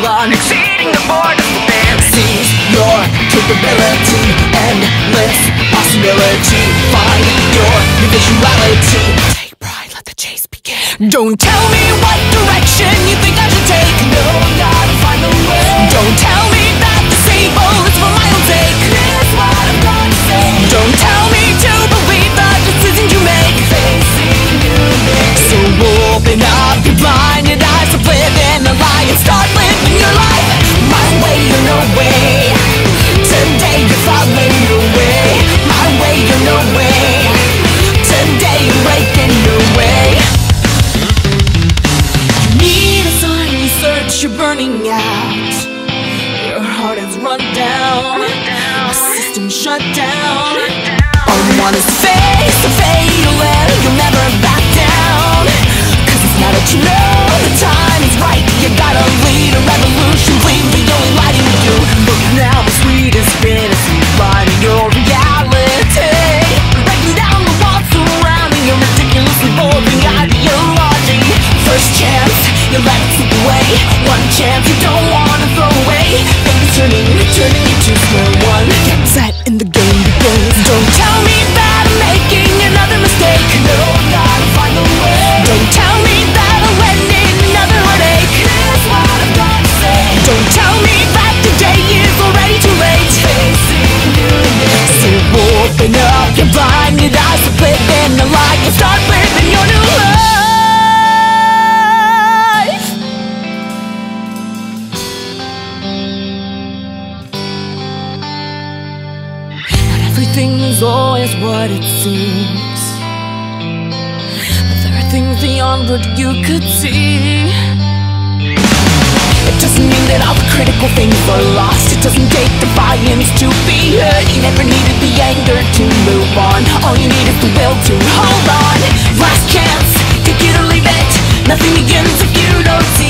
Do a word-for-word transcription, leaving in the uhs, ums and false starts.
move on, exceeding the board of the man. Seize your capability, endless possibility. Find your individuality. Take pride, let the chase begin. Don't tell me what direction you think I should take. No, I gotta find the way. Don't tell me that the same old is for my own sake. Here's what I'm gonna say. Don't tell me to believe the decision you make. Facing new things. So open up your blinded eyes to live in the light and start living your life. My way or no way. Today you're following your way. My way or no way. Today you're breaking your way. You need a sign, you search, you're burning out. Your heart has run down. The system shut down. All you want is to face the fatal end. You'll never back down. Cause it's now that you know the time. You gotta lead a revolution, lead the only light in you. Look now, the sweetest fantasy, finding your reality. Breaking down the walls surrounding your ridiculous evolving ideology. First chance, you let it slip away. One chance you don't wanna throw away. Things turning, turning you to square one. Get set in the game begins. Don't tell me that I'm making another mistake. No, I'm gonna find a way. Don't tell me that I'm ending another headache. Here's what I'm gonna say. Don't tell me that today is already too late. Facing new days. So open up your blinded eyes to live in the light and start living your new life. Not everything is always what it seems. Things beyond what you could see. It doesn't mean that all the critical things are lost. It doesn't take defiance to be hurt. You never needed the anger to move on. All you need is the will to hold on. Last chance, take it or leave it. Nothing begins if you don't see.